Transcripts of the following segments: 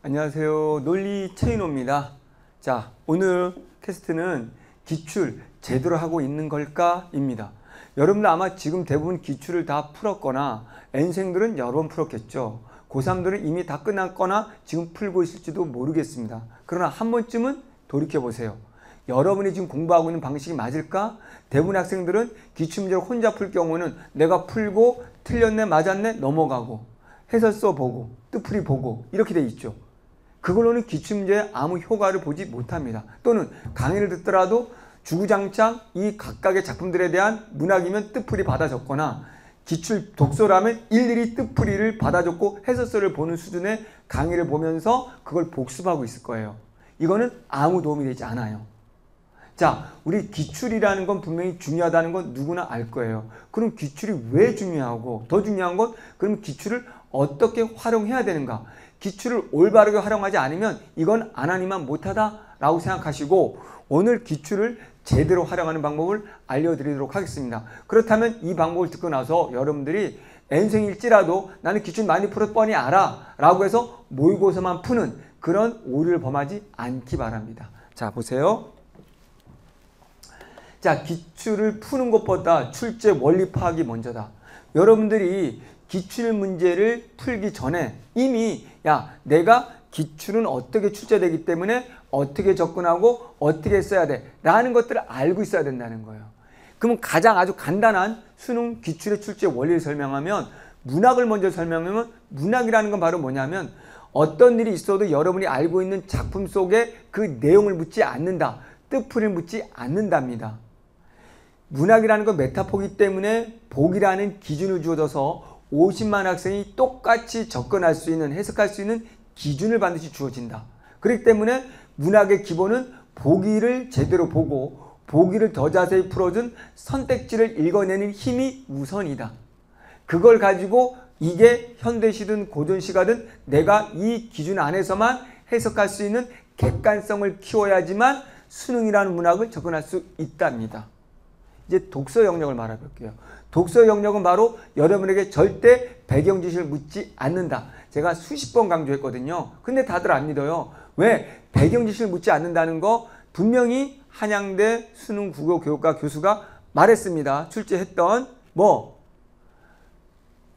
안녕하세요. 논리 체인호입니다. 자, 오늘 캐스트는 기출 제대로 하고 있는 걸까? 입니다. 여러분들 아마 지금 대부분 기출을 다 풀었거나 N생들은 여러 번 풀었겠죠. 고3들은 이미 다 끝났거나 지금 풀고 있을지도 모르겠습니다. 그러나 한 번쯤은 돌이켜보세요. 여러분이 지금 공부하고 있는 방식이 맞을까? 대부분 학생들은 기출문제를 혼자 풀 경우는 내가 풀고 틀렸네 맞았네 넘어가고 해설서 보고 뜻풀이 보고 이렇게 돼 있죠. 그걸로는 기출문제에 아무 효과를 보지 못합니다. 또는 강의를 듣더라도 주구장창 이 각각의 작품들에 대한 문학이면 뜻풀이 받아 적거나 기출 독서라면 일일이 뜻풀이를 받아 적고 해설서를 보는 수준의 강의를 보면서 그걸 복습하고 있을 거예요. 이거는 아무 도움이 되지 않아요. 자, 우리 기출이라는 건 분명히 중요하다는 건 누구나 알 거예요. 그럼 기출이 왜 중요하고 더 중요한 건 그럼 기출을 어떻게 활용해야 되는가. 기출을 올바르게 활용하지 않으면 이건 안 하니만 못하다라고 생각하시고 오늘 기출을 제대로 활용하는 방법을 알려드리도록 하겠습니다. 그렇다면 이 방법을 듣고 나서 여러분들이 N생일지라도 나는 기출 많이 풀어 뻔히 알아 라고 해서 모의고사만 푸는 그런 오류를 범하지 않기 바랍니다. 자, 보세요. 자, 기출을 푸는 것보다 출제 원리 파악이 먼저다. 여러분들이 기출 문제를 풀기 전에 이미 야, 내가 기출은 어떻게 출제되기 때문에 어떻게 접근하고 어떻게 써야 돼 라는 것들을 알고 있어야 된다는 거예요. 그럼 가장 아주 간단한 수능 기출의 출제 원리를 설명하면 문학을 먼저 설명하면 문학이라는 건 바로 뭐냐면 어떤 일이 있어도 여러분이 알고 있는 작품 속에 그 내용을 묻지 않는다. 뜻풀이를 묻지 않는답니다. 문학이라는 건 메타포기 때문에 복이라는 기준을 주어져서 50만 학생이 똑같이 접근할 수 있는 해석할 수 있는 기준을 반드시 주어진다. 그렇기 때문에 문학의 기본은 보기를 제대로 보고 보기를 더 자세히 풀어준 선택지를 읽어내는 힘이 우선이다. 그걸 가지고 이게 현대시든 고전시가든 내가 이 기준 안에서만 해석할 수 있는 객관성을 키워야지만 수능이라는 문학을 접근할 수 있답니다. 이제 독서 영역을 말해볼게요. 독서 영역은 바로 여러분에게 절대 배경 지식을 묻지 않는다. 제가 수십 번 강조했거든요. 근데 다들 안 믿어요. 왜? 배경 지식을 묻지 않는다는 거 분명히 한양대 수능 국어교육과 교수가 말했습니다. 출제했던 뭐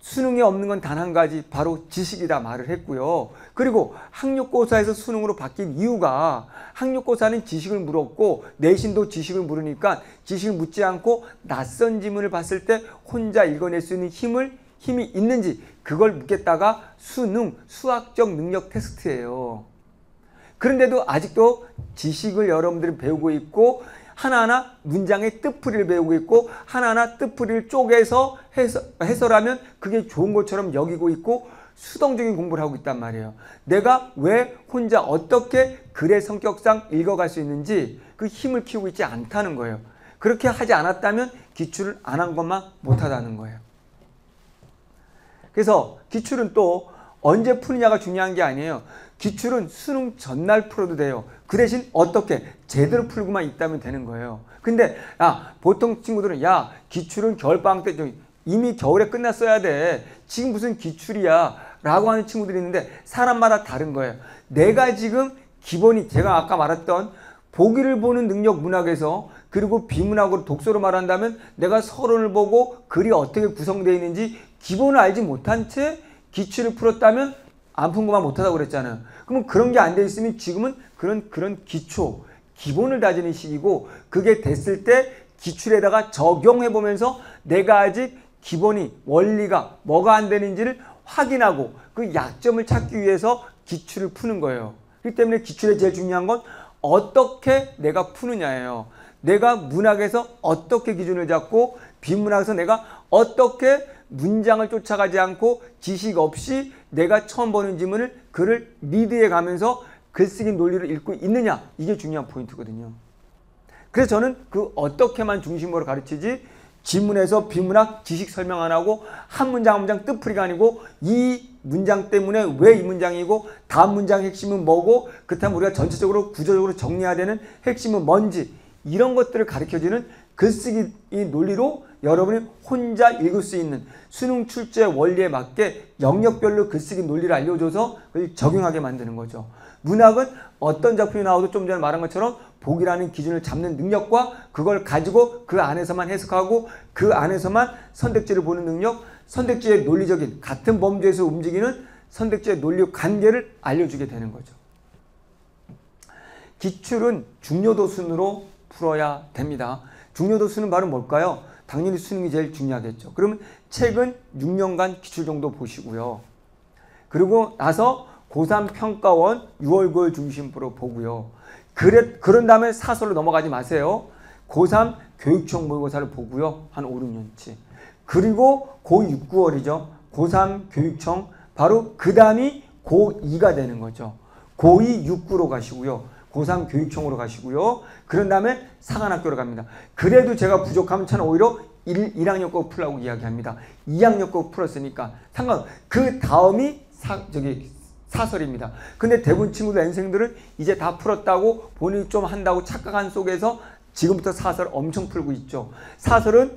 수능에 없는 건 단 한 가지 바로 지식이다 말을 했고요. 그리고 학력고사에서 수능으로 바뀐 이유가 학력고사는 지식을 물었고 내신도 지식을 물으니까 지식을 묻지 않고 낯선 지문을 봤을 때 혼자 읽어낼 수 있는 힘이 있는지 그걸 묻겠다가 수능 수학적 능력 테스트예요. 그런데도 아직도 지식을 여러분들이 배우고 있고 하나하나 문장의 뜻풀이를 배우고 있고 하나하나 뜻풀이를 쪼개서 해설하면 그게 좋은 것처럼 여기고 있고 수동적인 공부를 하고 있단 말이에요. 내가 왜 혼자 어떻게 글의 성격상 읽어갈 수 있는지 그 힘을 키우고 있지 않다는 거예요. 그렇게 하지 않았다면 기출을 안 한 것만 못하다는 거예요. 그래서 기출은 또 언제 푸느냐가 중요한 게 아니에요. 기출은 수능 전날 풀어도 돼요. 그 대신 어떻게 제대로 풀고만 있다면 되는 거예요. 근데 야, 보통 친구들은 야 기출은 겨울방학 때 좀 이미 겨울에 끝났어야 돼. 지금 무슨 기출이야 라고 하는 친구들이 있는데 사람마다 다른 거예요. 내가 지금 기본이 제가 아까 말했던 보기를 보는 능력 문학에서 그리고 비문학으로 독서로 말한다면 내가 서론을 보고 글이 어떻게 구성되어 있는지 기본을 알지 못한 채 기출을 풀었다면 안 푼 것만 못하다고 그랬잖아요. 그러면 그런 게 안 돼 있으면 지금은 그런 기초, 기본을 다지는 시기고 그게 됐을 때 기출에다가 적용해보면서 내가 아직 기본이, 원리가 뭐가 안 되는지를 확인하고 그 약점을 찾기 위해서 기출을 푸는 거예요. 그렇기 때문에 기출에 제일 중요한 건 어떻게 내가 푸느냐예요. 내가 문학에서 어떻게 기준을 잡고 비문학에서 내가 어떻게 문장을 쫓아가지 않고 지식 없이 내가 처음 보는 지문을 글을 리드해 가면서 글쓰기 논리를 읽고 있느냐. 이게 중요한 포인트거든요. 그래서 저는 그 어떻게만 중심으로 가르치지 지문에서 비문학 지식 설명 안 하고 한 문장 한 문장 뜻풀이가 아니고 이 문장 때문에 왜 이 문장이고 다음 문장 핵심은 뭐고 그렇다면 우리가 전체적으로 구조적으로 정리해야 되는 핵심은 뭔지 이런 것들을 가르쳐주는 글쓰기 논리로 여러분이 혼자 읽을 수 있는 수능 출제 원리에 맞게 영역별로 글쓰기 논리를 알려줘서 그걸 적용하게 만드는 거죠. 문학은 어떤 작품이 나와도 좀 전에 말한 것처럼 복이라는 기준을 잡는 능력과 그걸 가지고 그 안에서만 해석하고 그 안에서만 선택지를 보는 능력, 선택지의 논리적인 같은 범주에서 움직이는 선택지의 논리 관계를 알려주게 되는 거죠. 기출은 중요도 순으로 풀어야 됩니다. 중요도 순은 바로 뭘까요? 당연히 수능이 제일 중요하겠죠. 그러면 책은 6년간 기출 정도 보시고요. 그리고 나서 고3 평가원 6월 9월 중심으로 보고요. 그런 다음에 사설로 넘어가지 마세요. 고3 교육청 모의고사를 보고요. 한 5, 6년치. 그리고 고6, 9월이죠. 고3 교육청 바로 그 다음이 고2가 되는 거죠. 고2, 6구로 가시고요. 고3 교육청으로 가시고요. 그런 다음에 상한학교로 갑니다. 그래도 제가 부족하면 저는 오히려 1학년 거 풀라고 이야기합니다. 2학년 거 풀었으니까 그 다음이 사설입니다. 근데 대부분 친구들 N생들은 이제 다 풀었다고 본인이 좀 한다고 착각한 속에서 지금부터 사설 엄청 풀고 있죠. 사설은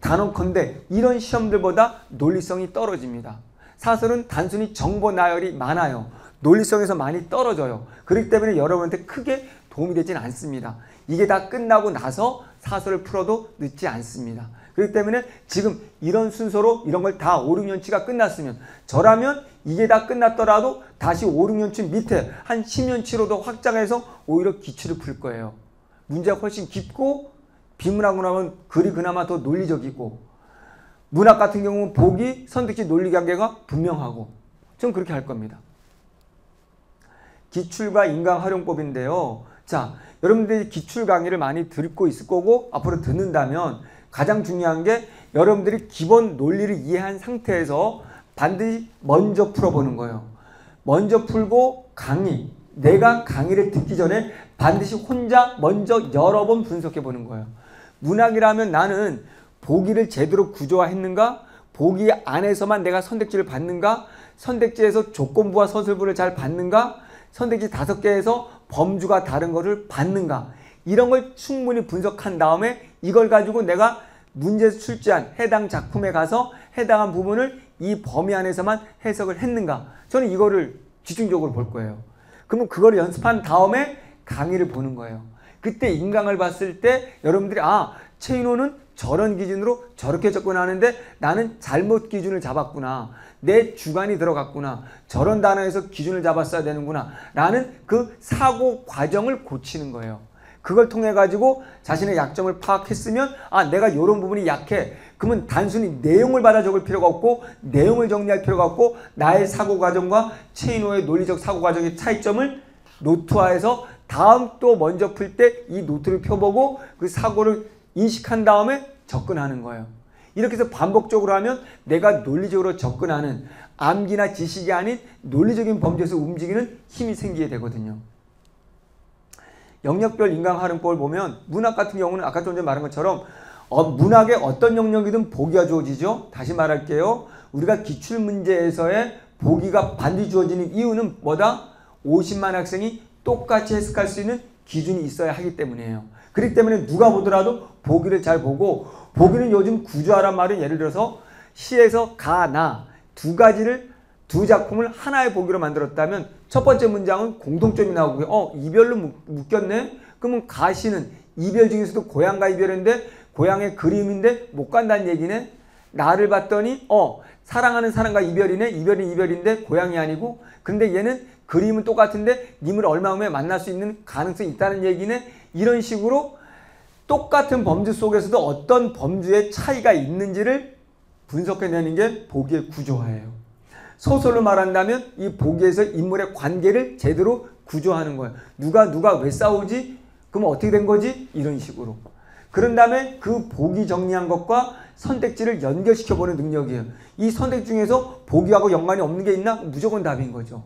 단언컨대 이런 시험들보다 논리성이 떨어집니다. 사설은 단순히 정보 나열이 많아요. 논리성에서 많이 떨어져요. 그렇기 때문에 여러분한테 크게 도움이 되진 않습니다. 이게 다 끝나고 나서 사설을 풀어도 늦지 않습니다. 그렇기 때문에 지금 이런 순서로 이런 걸 다 5, 6년치가 끝났으면 저라면 이게 다 끝났더라도 다시 5, 6년치 밑에 한 10년치로 더 확장해서 오히려 기출을 풀 거예요. 문제가 훨씬 깊고 비문학으로 하면 글이 그나마 더 논리적이고 문학 같은 경우는 보기, 선택지, 논리관계가 분명하고 좀 그렇게 할 겁니다. 기출과 인강활용법인데요. 자, 여러분들이 기출 강의를 많이 듣고 있을 거고 앞으로 듣는다면 가장 중요한 게 여러분들이 기본 논리를 이해한 상태에서 반드시 먼저 풀어보는 거예요. 먼저 풀고 내가 강의를 듣기 전에 반드시 혼자 먼저 여러 번 분석해보는 거예요. 문학이라면 나는 보기를 제대로 구조화했는가? 보기 안에서만 내가 선택지를 받는가? 선택지에서 조건부와 서술부를 잘 받는가? 선택지 5개에서 범주가 다른 것을 받는가? 이런 걸 충분히 분석한 다음에 이걸 가지고 내가 문제에서 출제한 해당 작품에 가서 해당한 부분을 이 범위 안에서만 해석을 했는가? 저는 이거를 집중적으로 볼 거예요. 그러면 그걸 연습한 다음에 강의를 보는 거예요. 그때 인강을 봤을 때 여러분들이 최인호는 저런 기준으로 저렇게 접근하는데 나는 잘못 기준을 잡았구나. 내 주관이 들어갔구나. 저런 단어에서 기준을 잡았어야 되는구나. 라는 그 사고 과정을 고치는 거예요. 그걸 통해 가지고 자신의 약점을 파악했으면 내가 이런 부분이 약해. 그러면 단순히 내용을 받아 적을 필요가 없고 내용을 정리할 필요가 없고 나의 사고 과정과 최인호의 논리적 사고 과정의 차이점을 노트화해서 다음 또 먼저 풀 때 이 노트를 펴보고 그 사고를 인식한 다음에 접근하는 거예요. 이렇게 해서 반복적으로 하면 내가 논리적으로 접근하는 암기나 지식이 아닌 논리적인 범주에서 움직이는 힘이 생기게 되거든요. 영역별 인강활용법을 보면 문학 같은 경우는 아까 좀 전에 말한 것처럼 문학의 어떤 영역이든 보기가 주어지죠. 다시 말할게요. 우리가 기출문제에서의 보기가 반드시 주어지는 이유는 뭐다? 50만 학생이 똑같이 해석할 수 있는 기준이 있어야 하기 때문이에요. 그렇기 때문에 누가 보더라도 보기를 잘 보고 보기는 요즘 구조화란 말은 예를 들어서 시에서 가, 나 두 작품을 하나의 보기로 만들었다면 첫 번째 문장은 공통점이 나오고요. 이별로 묶였네? 그러면 가, 시는 이별 중에서도 고향과 이별인데 고향의 그림인데 못 간다는 얘기네? 나를 봤더니 사랑하는 사람과 이별이네? 이별이 이별인데 고향이 아니고 근데 얘는 그림은 똑같은데 님을 얼마 후에 만날 수 있는 가능성이 있다는 얘기네? 이런 식으로 똑같은 범주 속에서도 어떤 범주의 차이가 있는지를 분석해내는 게 보기의 구조화예요. 소설로 말한다면 이 보기에서 인물의 관계를 제대로 구조하는 거예요. 누가 왜 싸우지? 그럼 어떻게 된 거지? 이런 식으로. 그런 다음에 그 보기 정리한 것과 선택지를 연결시켜보는 능력이에요. 이 선택지 중에서 보기하고 연관이 없는 게 있나? 무조건 답인 거죠.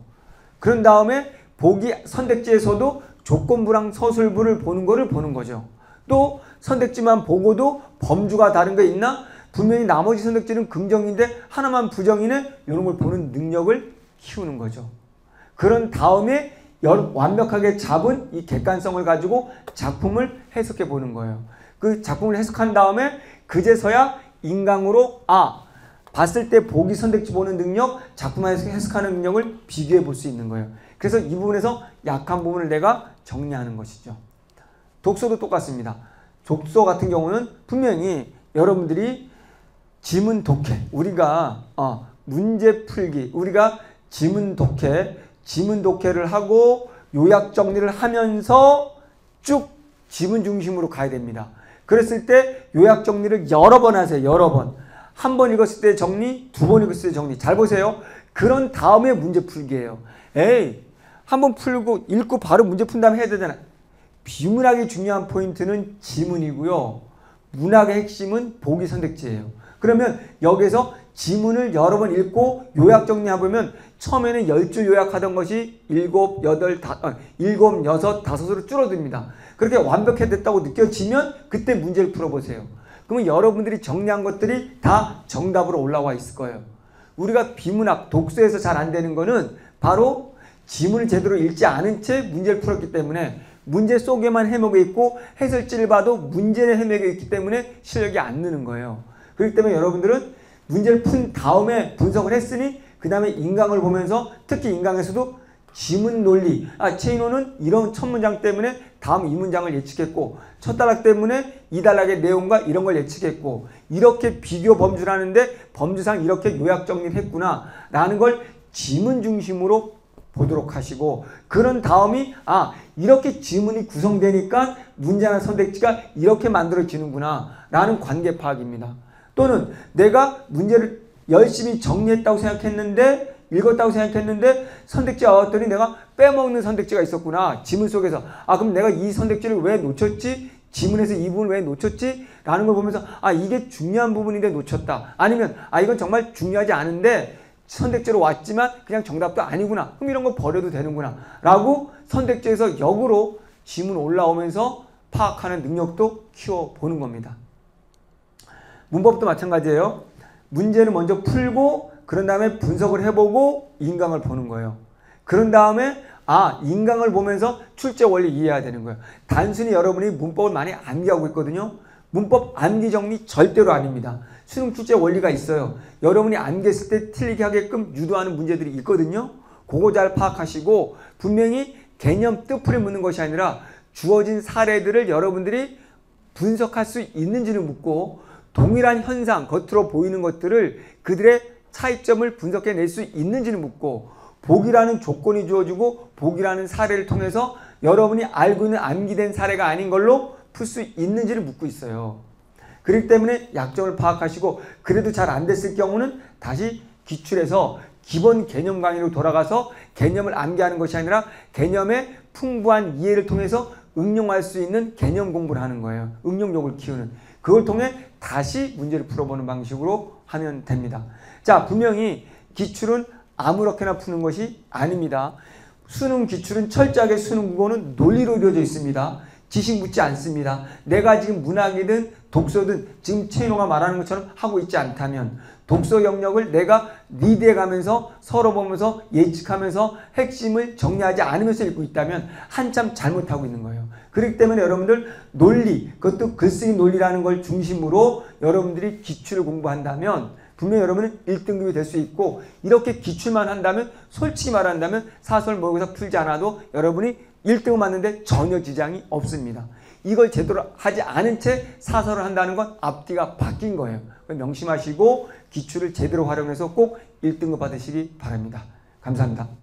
그런 다음에 보기 선택지에서도 조건부랑 서술부를 보는 거를 보는 거죠. 또 선택지만 보고도 범주가 다른 게 있나? 분명히 나머지 선택지는 긍정인데 하나만 부정이네? 이런 걸 보는 능력을 키우는 거죠. 그런 다음에 완벽하게 잡은 이 객관성을 가지고 작품을 해석해 보는 거예요. 그 작품을 해석한 다음에 그제서야 인강으로 봤을 때 보기 선택지 보는 능력, 작품에서 해석하는 능력을 비교해 볼 수 있는 거예요. 그래서 이 부분에서 약한 부분을 내가 정리하는 것이죠. 독서도 똑같습니다. 독서 같은 경우는 분명히 여러분들이 지문 독해, 우리가 문제 풀기, 우리가 지문 독해를 하고 요약 정리를 하면서 쭉 지문 중심으로 가야 됩니다. 그랬을 때 요약 정리를 여러 번 하세요. 여러 번. 한 번 읽었을 때 정리, 두 번 읽었을 때 정리. 잘 보세요. 그런 다음에 문제 풀기예요. 에이, 한 번 풀고 읽고 바로 문제 푼 다음에 해야 되잖아. 비문학의 중요한 포인트는 지문이고요. 문학의 핵심은 보기 선택지예요. 그러면 여기서 지문을 여러 번 읽고 요약 정리해보면 처음에는 10줄 요약하던 것이 7, 6, 5으로 줄어듭니다. 그렇게 완벽해졌다고 느껴지면 그때 문제를 풀어보세요. 그러면 여러분들이 정리한 것들이 다 정답으로 올라와 있을 거예요. 우리가 비문학, 독서에서 잘 안 되는 거는 바로 지문을 제대로 읽지 않은 채 문제를 풀었기 때문에 문제 속에만 해먹여 있고 해설지를 봐도 문제에 해먹여 있기 때문에 실력이 안 느는 거예요. 그렇기 때문에 여러분들은 문제를 푼 다음에 분석을 했으니 그 다음에 인강을 보면서 특히 인강에서도 지문 논리, 체인호는 이런 첫 문장 때문에 다음 2문장을 예측했고 첫 단락 때문에 2단락의 내용과 이런 걸 예측했고 이렇게 비교 범주를 하는데 범주상 이렇게 요약 정리를 했구나 라는 걸 지문 중심으로 보도록 하시고 그런 다음이 이렇게 지문이 구성되니까 문제나 선택지가 이렇게 만들어지는구나 라는 관계 파악입니다. 또는 내가 문제를 열심히 정리했다고 생각했는데 읽었다고 생각했는데 선택지가 왔더니 내가 빼먹는 선택지가 있었구나. 지문 속에서 그럼 내가 이 선택지를 왜 놓쳤지? 지문에서 이 부분을 왜 놓쳤지? 라는 걸 보면서 이게 중요한 부분인데 놓쳤다. 아니면 이건 정말 중요하지 않은데 선택지로 왔지만 그냥 정답도 아니구나. 그럼 이런 거 버려도 되는구나. 라고 선택지에서 역으로 지문 올라오면서 파악하는 능력도 키워보는 겁니다. 문법도 마찬가지예요. 문제를 먼저 풀고 그런 다음에 분석을 해보고 인강을 보는 거예요. 그런 다음에 인강을 보면서 출제 원리 이해해야 되는 거예요. 단순히 여러분이 문법을 많이 암기하고 있거든요. 문법 암기 정리 절대로 아닙니다. 수능 출제 원리가 있어요. 여러분이 암기했을 때 틀리게 하게끔 유도하는 문제들이 있거든요. 그거 잘 파악하시고 분명히 개념 뜻풀이 묻는 것이 아니라 주어진 사례들을 여러분들이 분석할 수 있는지를 묻고 동일한 현상, 겉으로 보이는 것들을 그들의 차이점을 분석해낼 수 있는지는 묻고 보기라는 조건이 주어지고 보기라는 사례를 통해서 여러분이 알고 있는 암기된 사례가 아닌 걸로 풀 수 있는지를 묻고 있어요. 그렇기 때문에 약점을 파악하시고 그래도 잘 안 됐을 경우는 다시 기출해서 기본 개념 강의로 돌아가서 개념을 암기하는 것이 아니라 개념의 풍부한 이해를 통해서 응용할 수 있는 개념 공부를 하는 거예요. 응용력을 키우는. 그걸 통해 다시 문제를 풀어보는 방식으로 하면 됩니다. 자, 분명히 기출은 아무렇게나 푸는 것이 아닙니다. 수능 기출은 철저하게 수능 국어는 논리로 이루어져 있습니다. 지식 묻지 않습니다. 내가 지금 문학이든 독서든 지금 최인호가 말하는 것처럼 하고 있지 않다면 독서 영역을 내가 리드해가면서 서로 보면서 예측하면서 핵심을 정리하지 않으면서 읽고 있다면 한참 잘못하고 있는 거예요. 그렇기 때문에 여러분들 논리, 그것도 글쓰기 논리라는 걸 중심으로 여러분들이 기출을 공부한다면 분명히 여러분은 1등급이 될 수 있고 이렇게 기출만 한다면 솔직히 말한다면 사설 모의고사 풀지 않아도 여러분이 1등을 맞는데 전혀 지장이 없습니다. 이걸 제대로 하지 않은 채 사설을 한다는 건 앞뒤가 바뀐 거예요. 명심하시고 기출을 제대로 활용해서 꼭 1등급 받으시기 바랍니다. 감사합니다.